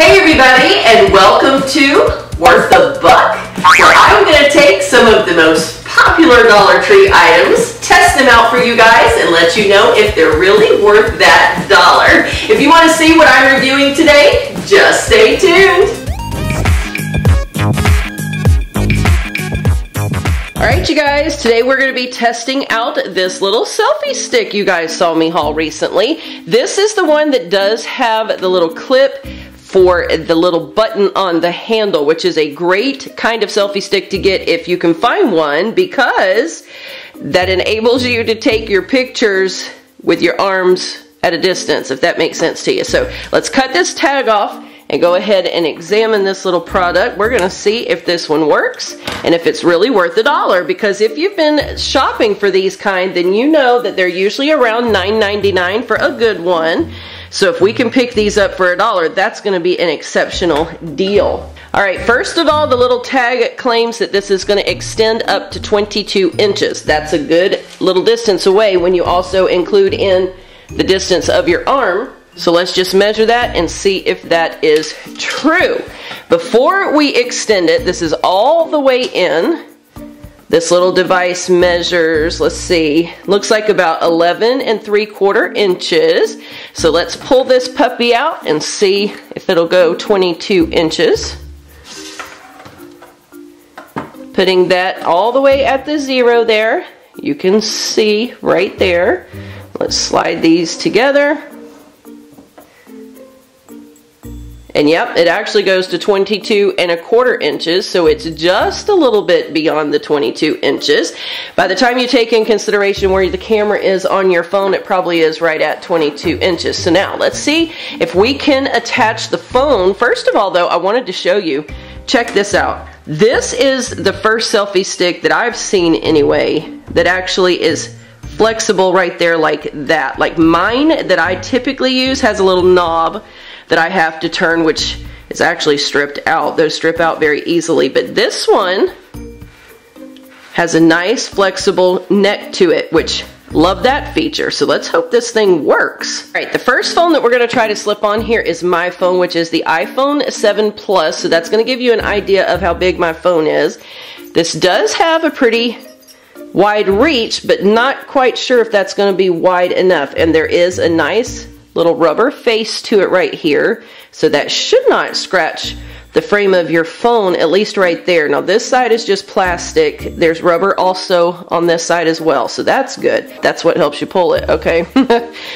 Hey everybody, and welcome to Worth a Buck, where I'm going to take some of the most popular Dollar Tree items, test them out for you guys, and let you know if they're really worth that dollar. If you want to see what I'm reviewing today, just stay tuned. Alright you guys, today we're going to be testing out this little selfie stick you guys saw me haul recently. This is the one that does have the little clip for the little button on the handle, which is a great kind of selfie stick to get if you can find one, because that enables you to take your pictures with your arms at a distance, if that makes sense to you. So let's cut this tag off and go ahead and examine this little product. We're gonna see if this one works and if it's really worth a dollar, because if you've been shopping for these kind, then you know that they're usually around $9.99 for a good one. So if we can pick these up for a dollar, that's gonna be an exceptional deal. All right, first of all, the little tag claims that this is gonna extend up to 22 inches. That's a good little distance away when you also include in the distance of your arm. So let's just measure that and see if that is true. Before we extend it, this is all the way in. This little device measures, let's see, looks like about 11 3/4 inches. So let's pull this puppy out and see if it'll go 22 inches. Putting that all the way at the zero there. You can see right there. Let's slide these together. And yep, it actually goes to 22 1/4 inches, so it's just a little bit beyond the 22 inches. By the time you take in consideration where the camera is on your phone, it probably is right at 22 inches. So now, let's see if we can attach the phone. First of all, though, I wanted to show you, check this out. This is the first selfie stick that I've seen anyway that actually is flexible right there like that. Like mine that I typically use has a little knob that I have to turn, which is actually stripped out. Those strip out very easily, but this one has a nice flexible neck to it, which love that feature. So let's hope this thing works. All right, the first phone that we're gonna try to slip on here is my phone, which is the iPhone 7 Plus. So that's gonna give you an idea of how big my phone is. This does have a pretty wide reach, but not quite sure if that's gonna be wide enough. And there is a nice little rubber face to it right here, so that should not scratch the frame of your phone, at least right there. Now this side is just plastic. There's rubber also on this side as well, so that's good. That's what helps you pull it, okay?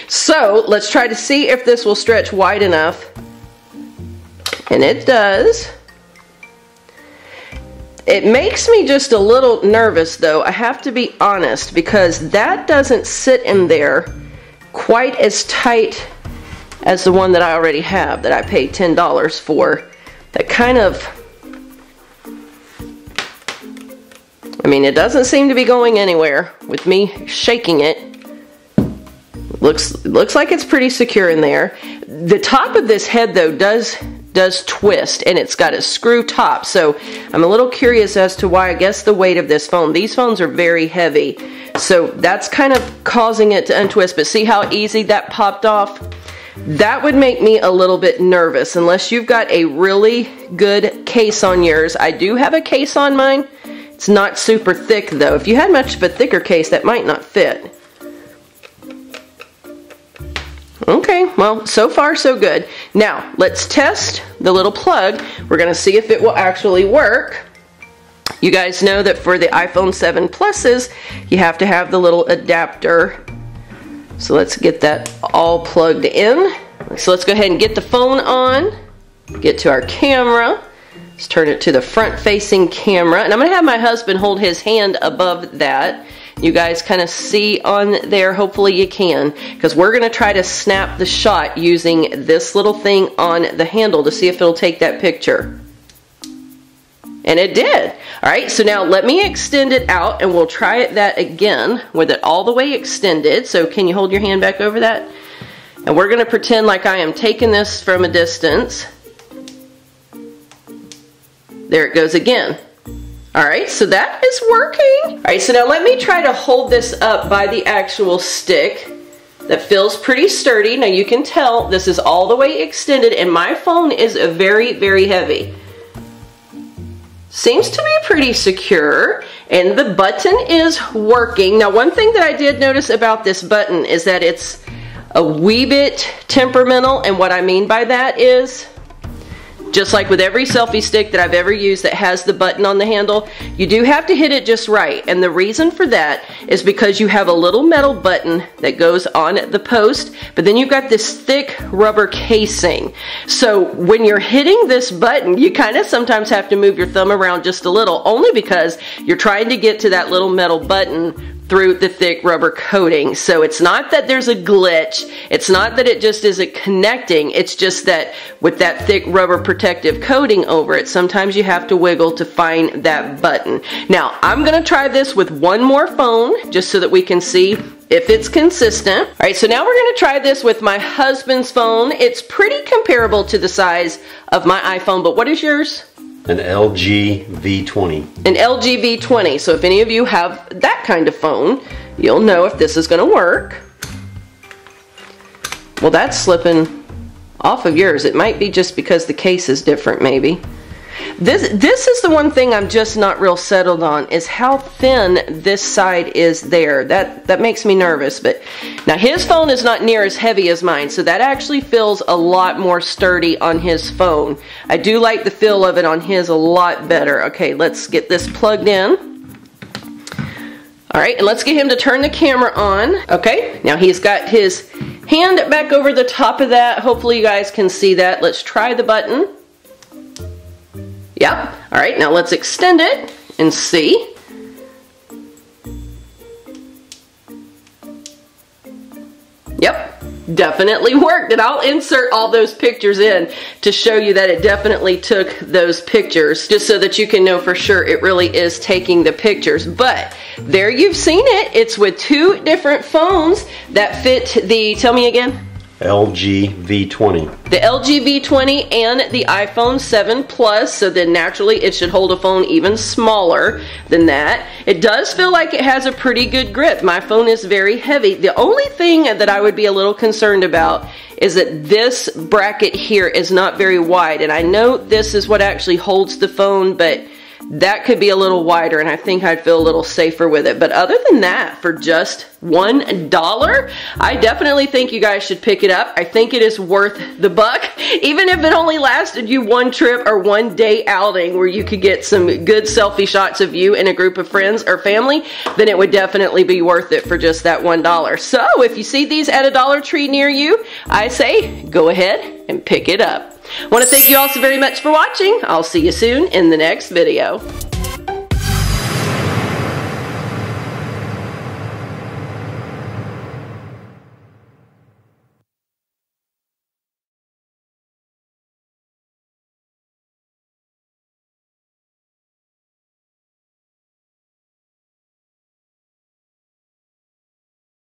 So let's try to see if this will stretch wide enough. And it does. It makes me just a little nervous though, I have to be honest, because that doesn't sit in there quite as tight as the one that I already have, that I paid $10 for. That kind of, I mean, it doesn't seem to be going anywhere with me shaking it. Looks like it's pretty secure in there. The top of this head though does twist, and it's got a screw top, so I'm a little curious as to why. I guess the weight of this phone, these phones are very heavy, so that's kind of causing it to untwist. But see how easy that popped off? That would make me a little bit nervous unless you've got a really good case on yours. I do have a case on mine. It's not super thick though. If you had much of a thicker case, that might not fit. Okay, well, so far so good. Now, let's test the little plug. We're gonna see if it will actually work. You guys know that for the iPhone 7 Pluses, you have to have the little adapter. So let's get that all plugged in. So let's go ahead and get the phone on, get to our camera. Let's turn it to the front-facing camera. And I'm gonna have my husband hold his hand above that. You guys kind of see on there, hopefully you can, because we're gonna try to snap the shot using this little thing on the handle to see if it'll take that picture. And it did. All right, so now let me extend it out and we'll try it that again with it all the way extended. So can you hold your hand back over that? And we're gonna pretend like I am taking this from a distance. There it goes again. All right, so that is working. All right, so now let me try to hold this up by the actual stick. That feels pretty sturdy. Now you can tell this is all the way extended and my phone is very, very heavy. Seems to be pretty secure and the button is working. Now one thing that I did notice about this button is that it's a wee bit temperamental, and what I mean by that is just like with every selfie stick that I've ever used that has the button on the handle, you do have to hit it just right. And the reason for that is because you have a little metal button that goes on the post, but then you've got this thick rubber casing. So when you're hitting this button, you kind of sometimes have to move your thumb around just a little, only because you're trying to get to that little metal button through the thick rubber coating. So it's not that there's a glitch, it's not that it just isn't connecting, it's just that with that thick rubber protective coating over it, sometimes you have to wiggle to find that button. Now I'm gonna try this with one more phone just so that we can see if it's consistent. All right, so now we're gonna try this with my husband's phone. It's pretty comparable to the size of my iPhone, but what is yours? An LG V20. An LG V20. So if any of you have that kind of phone, you'll know if this is going to work. Well, that's slipping off of yours. It might be just because the case is different, maybe. This is the one thing I'm just not real settled on, is how thin this side is there. That makes me nervous. But now his phone is not near as heavy as mine, so that actually feels a lot more sturdy on his phone. I do like the feel of it on his a lot better. Okay, let's get this plugged in. All right, and let's get him to turn the camera on. Okay, now he's got his hand back over the top of that. Hopefully you guys can see that. Let's try the button. Yep. All right, now let's extend it and see. Yep, definitely worked. And I'll insert all those pictures in to show you that it definitely took those pictures, just so that you can know for sure it really is taking the pictures. But there you've seen it. It's with two different phones that fit the, tell me again. LG V20. The LG V20 and the iPhone 7 Plus, so then naturally it should hold a phone even smaller than that. It does feel like it has a pretty good grip. My phone is very heavy. The only thing that I would be a little concerned about is that this bracket here is not very wide, and I know this is what actually holds the phone, but that could be a little wider, and I think I'd feel a little safer with it. But other than that, for just $1, I definitely think you guys should pick it up. I think it is worth the buck, even if it only lasted you one trip or one day outing where you could get some good selfie shots of you and a group of friends or family. Then it would definitely be worth it for just that $1. So if you see these at a Dollar Tree near you, I say go ahead and pick it up. I want to thank you all so very much for watching. I'll see you soon in the next video.